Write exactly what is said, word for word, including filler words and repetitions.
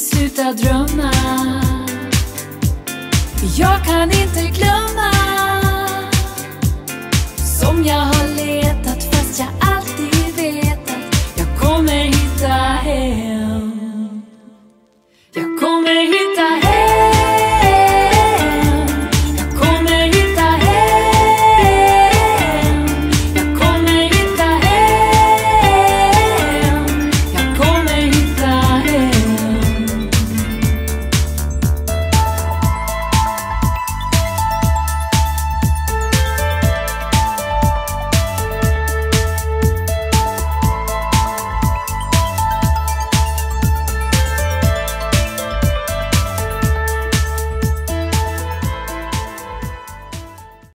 inte sluta drömma. Jag kan inte glömma som jag har.